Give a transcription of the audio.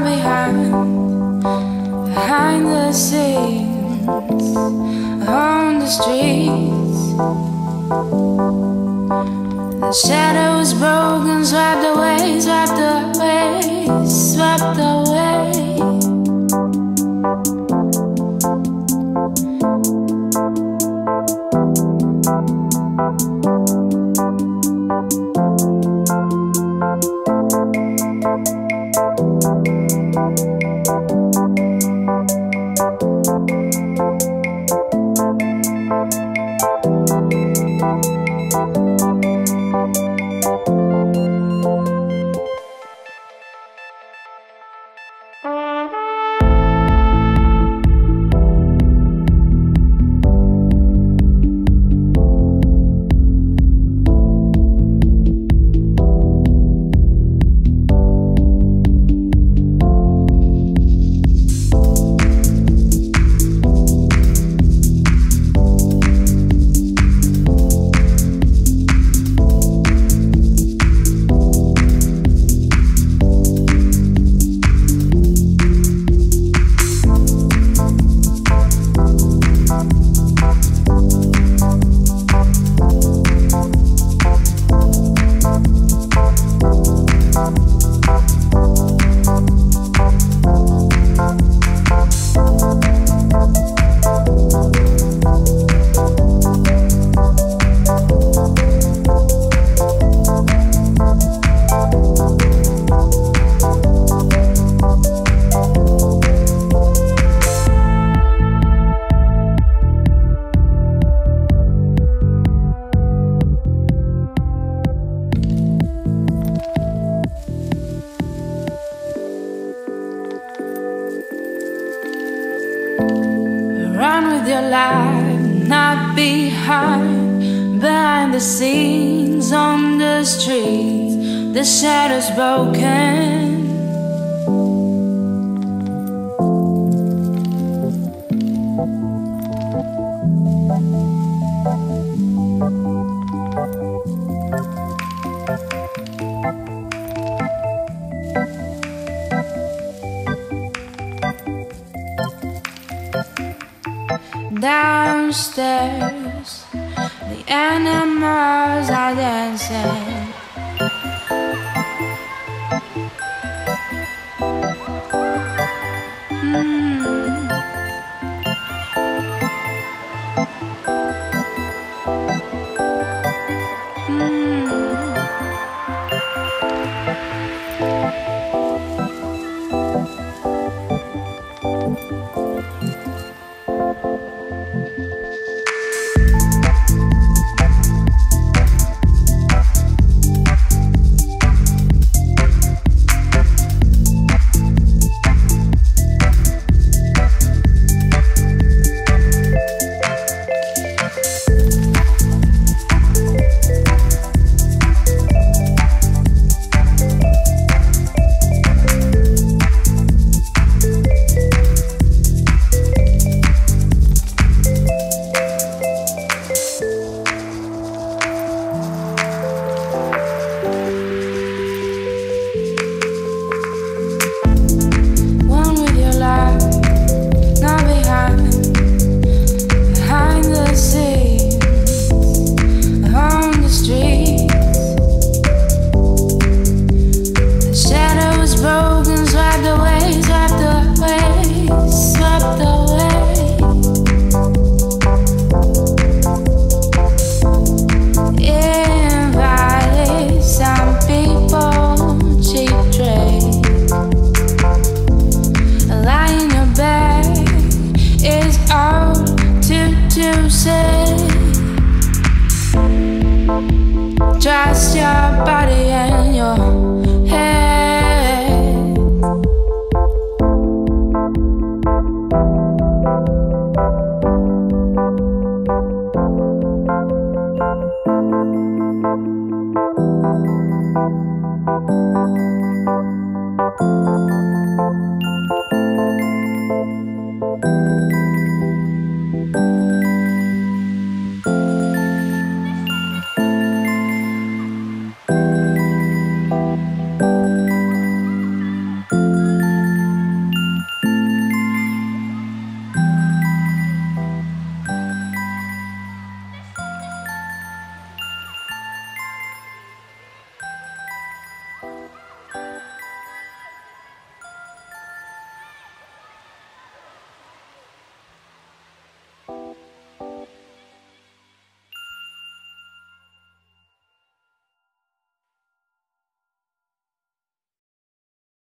far behind the scenes, on the streets. The shadows broken, swept away, swept away, swept away. Downstairs, the animals are dancing.